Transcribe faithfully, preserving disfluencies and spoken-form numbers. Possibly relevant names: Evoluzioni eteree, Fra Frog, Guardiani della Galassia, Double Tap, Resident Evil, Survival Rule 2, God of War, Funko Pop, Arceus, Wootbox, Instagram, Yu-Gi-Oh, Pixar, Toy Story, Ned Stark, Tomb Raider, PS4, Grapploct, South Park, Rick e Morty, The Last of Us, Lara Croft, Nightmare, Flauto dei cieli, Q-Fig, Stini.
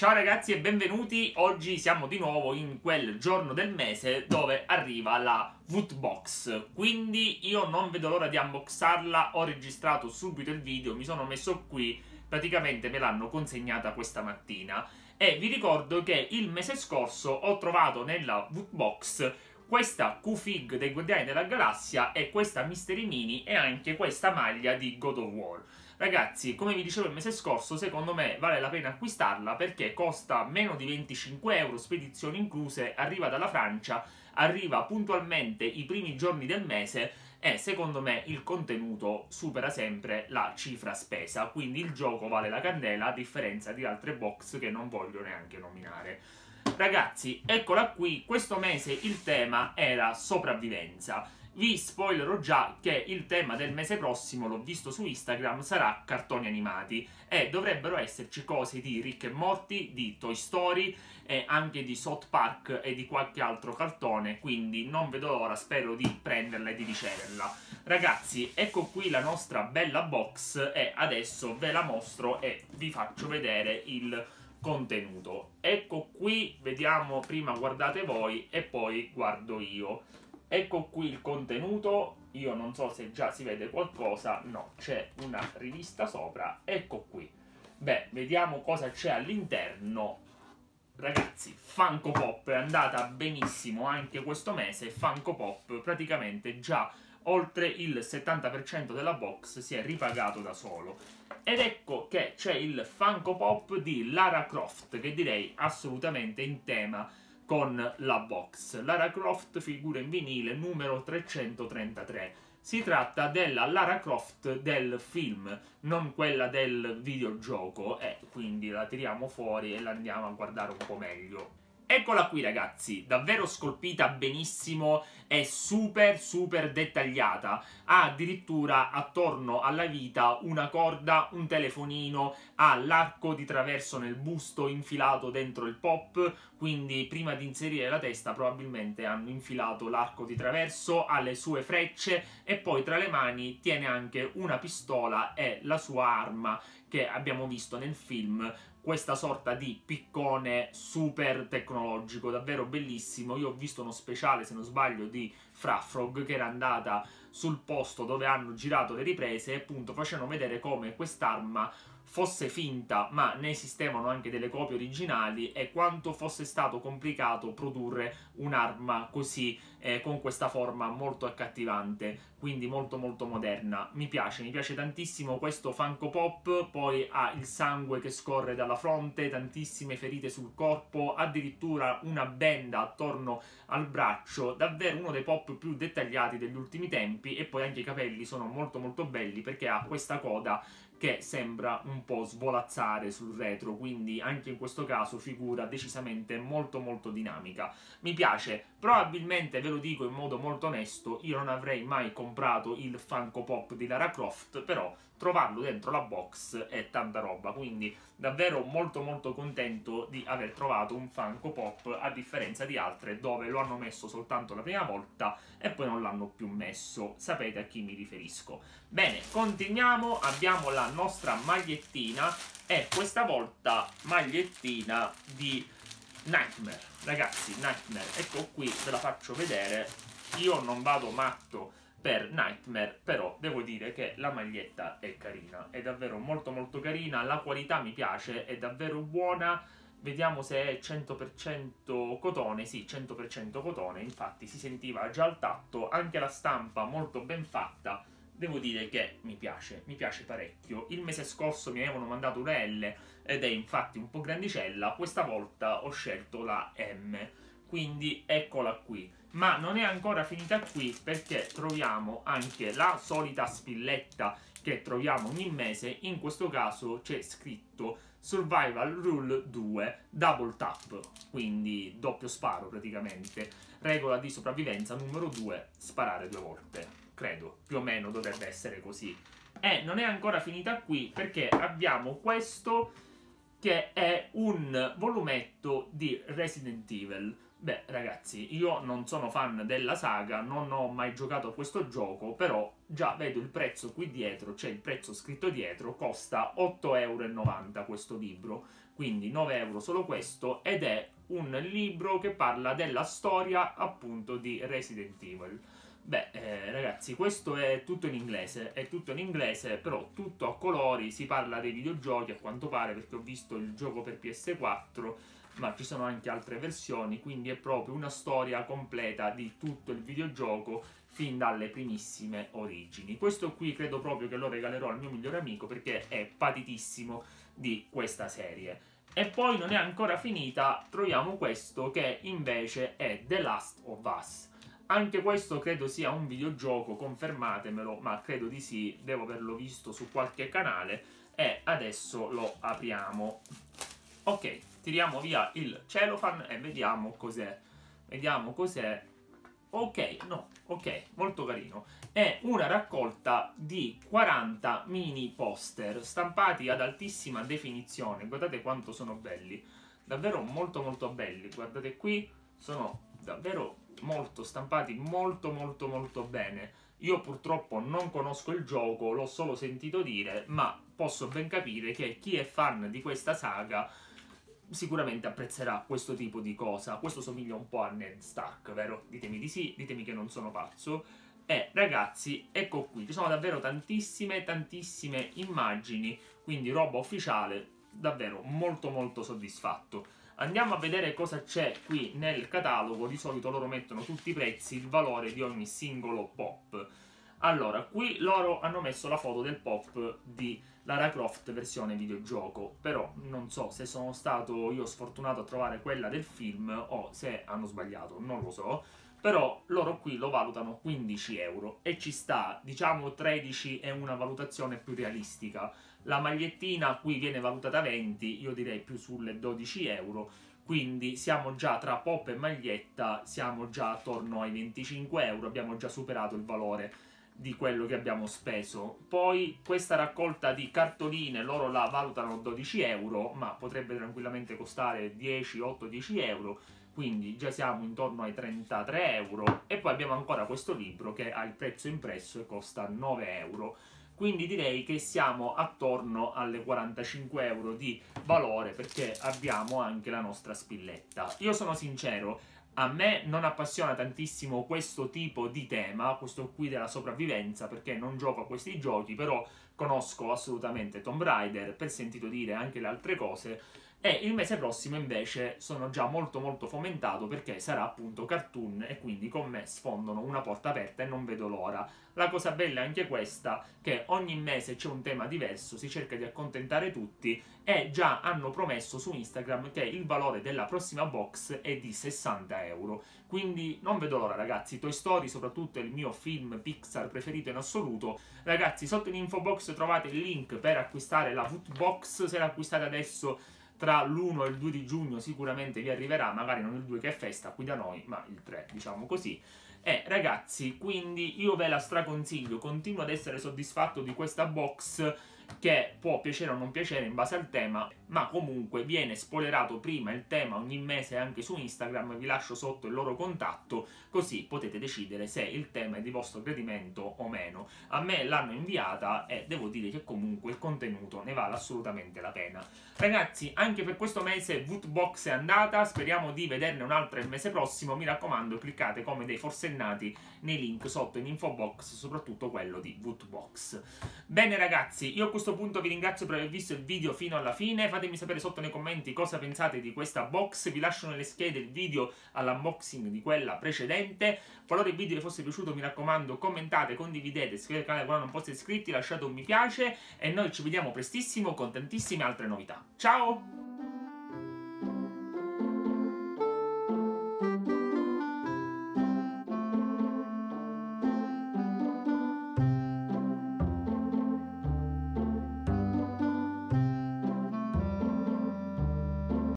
Ciao ragazzi e benvenuti, oggi siamo di nuovo in quel giorno del mese dove arriva la Wootbox, quindi io non vedo l'ora di unboxarla, ho registrato subito il video, mi sono messo qui, praticamente me l'hanno consegnata questa mattina e vi ricordo che il mese scorso ho trovato nella Wootbox questa Q-Fig dei Guardiani della Galassia e questa Mystery Mini e anche questa maglia di God of War. Ragazzi, come vi dicevo il mese scorso, secondo me vale la pena acquistarla perché costa meno di venticinque euro, spedizioni incluse, arriva dalla Francia, arriva puntualmente i primi giorni del mese e secondo me il contenuto supera sempre la cifra spesa, quindi il gioco vale la candela a differenza di altre box che non voglio neanche nominare. Ragazzi, eccola qui, questo mese il tema era sopravvivenza. Vi spoilerò già che il tema del mese prossimo, l'ho visto su Instagram, sarà cartoni animati e dovrebbero esserci cose di Rick e Morty, di Toy Story e anche di South Park e di qualche altro cartone, quindi non vedo l'ora, spero di prenderla e di riceverla. Ragazzi, ecco qui la nostra bella box e adesso ve la mostro e vi faccio vedere il contenuto. Ecco qui, vediamo, prima guardate voi e poi guardo io. Ecco qui il contenuto, io non so se già si vede qualcosa, no, c'è una rivista sopra, ecco qui. Beh, vediamo cosa c'è all'interno. Ragazzi, Funko Pop è andata benissimo anche questo mese, Funko Pop praticamente già oltre il settanta per cento della box si è ripagato da solo. Ed ecco che c'è il Funko Pop di Lara Croft, che direi assolutamente in tema con la box. Lara Croft, figura in vinile, numero trecentotrentatré. Si tratta della Lara Croft del film, non quella del videogioco, e eh, quindi la tiriamo fuori e la andiamo a guardare un po' meglio. Eccola qui ragazzi, davvero scolpita benissimo, è super super dettagliata, ha addirittura attorno alla vita una corda, un telefonino, ha l'arco di traverso nel busto infilato dentro il pop, quindi prima di inserire la testa probabilmente hanno infilato l'arco di traverso, ha le sue frecce e poi tra le mani tiene anche una pistola e la sua arma che abbiamo visto nel film, questa sorta di piccone super tecnologico, davvero bellissimo. Io ho visto uno speciale, se non sbaglio, di Fra Frog che era andata sul posto dove hanno girato le riprese e appunto facevano vedere come quest'arma fosse finta, ma ne esistevano anche delle copie originali e quanto fosse stato complicato produrre un'arma così, eh, con questa forma molto accattivante, quindi molto molto moderna. Mi piace, mi piace tantissimo questo Funko Pop, poi ha il sangue che scorre dalla fronte, tantissime ferite sul corpo, addirittura una benda attorno al braccio, davvero uno dei pop più dettagliati degli ultimi tempi e poi anche i capelli sono molto molto belli perché ha questa coda che sembra un po' svolazzare sul retro, quindi anche in questo caso figura decisamente molto molto dinamica. Mi piace, probabilmente ve lo dico in modo molto onesto, io non avrei mai comprato il Funko Pop di Lara Croft, però trovarlo dentro la box è tanta roba, quindi davvero molto molto contento di aver trovato un Funko Pop a differenza di altre dove lo hanno messo soltanto la prima volta e poi non l'hanno più messo, sapete a chi mi riferisco. Bene, continuiamo, abbiamo la nostra magliettina e questa volta magliettina di Nightmare. Ragazzi, Nightmare, ecco qui, ve la faccio vedere. Io non vado matto per Nightmare, però devo dire che la maglietta è carina, è davvero molto molto carina, la qualità mi piace, è davvero buona. Vediamo se è cento per cento cotone, sì, cento per cento cotone, infatti si sentiva già al tatto, anche la stampa molto ben fatta. Devo dire che mi piace, mi piace parecchio. Il mese scorso mi avevano mandato una L ed è infatti un po' grandicella, questa volta ho scelto la M, quindi eccola qui. Ma non è ancora finita qui perché troviamo anche la solita spilletta che troviamo ogni mese, in questo caso c'è scritto Survival Rule due, Double Tap, quindi doppio sparo praticamente, regola di sopravvivenza numero due, sparare due volte. Credo, più o meno dovrebbe essere così. E non è ancora finita qui perché abbiamo questo che è un volumetto di Resident Evil. Beh, ragazzi, io non sono fan della saga, non ho mai giocato a questo gioco, però già vedo il prezzo qui dietro, c'è il prezzo scritto dietro, costa otto e novanta euro questo libro, quindi nove euro solo questo, ed è un libro che parla della storia appunto di Resident Evil. Beh, eh, ragazzi, questo è tutto in inglese, è tutto in inglese, però tutto a colori, si parla dei videogiochi a quanto pare, perché ho visto il gioco per P S quattro, ma ci sono anche altre versioni, quindi è proprio una storia completa di tutto il videogioco fin dalle primissime origini. Questo qui credo proprio che lo regalerò al mio migliore amico, perché è patitissimo di questa serie. E poi non è ancora finita, troviamo questo che invece è The Last of Us. Anche questo credo sia un videogioco, confermatemelo, ma credo di sì, devo averlo visto su qualche canale, e adesso lo apriamo. Ok, tiriamo via il cellophane e vediamo cos'è, vediamo cos'è. Ok, no, ok, molto carino. È una raccolta di quaranta mini poster stampati ad altissima definizione, guardate quanto sono belli, davvero molto molto belli, guardate qui, sono davvero molto stampati molto molto molto bene. Io purtroppo non conosco il gioco, l'ho solo sentito dire, ma posso ben capire che chi è fan di questa saga sicuramente apprezzerà questo tipo di cosa. Questo somiglia un po' a Ned Stark, vero? Ditemi di sì, ditemi che non sono pazzo. E ragazzi, ecco qui, ci sono davvero tantissime tantissime immagini, quindi roba ufficiale, davvero molto molto soddisfatto. Andiamo a vedere cosa c'è qui nel catalogo, di solito loro mettono tutti i prezzi, il valore di ogni singolo pop. Allora, qui loro hanno messo la foto del pop di Lara Croft versione videogioco, però non so se sono stato io sfortunato a trovare quella del film o se hanno sbagliato, non lo so. Però loro qui lo valutano quindici euro e ci sta, diciamo tredici è una valutazione più realistica. La magliettina qui viene valutata venti, io direi più sulle dodici euro, quindi siamo già tra pop e maglietta, siamo già attorno ai venticinque euro, abbiamo già superato il valore di quello che abbiamo speso. Poi questa raccolta di cartoline loro la valutano dodici euro, ma potrebbe tranquillamente costare dieci, otto, dieci euro, quindi già siamo intorno ai trentatré euro. E poi abbiamo ancora questo libro che ha il prezzo impresso e costa nove euro. Quindi direi che siamo attorno alle quarantacinque euro di valore, perché abbiamo anche la nostra spilletta. Io sono sincero, a me non appassiona tantissimo questo tipo di tema, questo qui della sopravvivenza, perché non gioco a questi giochi, però conosco assolutamente Tomb Raider, per sentito dire anche le altre cose. E il mese prossimo invece sono già molto molto fomentato, perché sarà appunto cartoon e quindi con me sfondano una porta aperta e non vedo l'ora. La cosa bella è anche questa, che ogni mese c'è un tema diverso, si cerca di accontentare tutti, e già hanno promesso su Instagram che il valore della prossima box è di sessanta euro. Quindi non vedo l'ora, ragazzi. Toy Story soprattutto è il mio film Pixar preferito in assoluto. Ragazzi, sotto in info box trovate il link per acquistare la Wootbox, se l'acquistate adesso tra l'primo e il due di giugno sicuramente vi arriverà, magari non il due che è festa qui da noi, ma il tre, diciamo così. E ragazzi, quindi io ve la straconsiglio, continuo ad essere soddisfatto di questa box, che può piacere o non piacere in base al tema, ma comunque viene spoilerato prima il tema ogni mese anche su Instagram, vi lascio sotto il loro contatto, così potete decidere se il tema è di vostro gradimento o meno. A me l'hanno inviata e devo dire che comunque il contenuto ne vale assolutamente la pena. Ragazzi, anche per questo mese Wootbox è andata, speriamo di vederne un'altra il mese prossimo, mi raccomando cliccate come dei forsennati nei link sotto in info box, soprattutto quello di Wootbox. Bene ragazzi, io a questo punto vi ringrazio per aver visto il video fino alla fine, fatemi sapere sotto nei commenti cosa pensate di questa box, vi lascio nelle schede il video all'unboxing di quella precedente. Qualora il video vi fosse piaciuto mi raccomando commentate, condividete, iscrivetevi al canale quando non foste iscritti, lasciate un mi piace e noi ci vediamo prestissimo con tantissime altre novità. Ciao!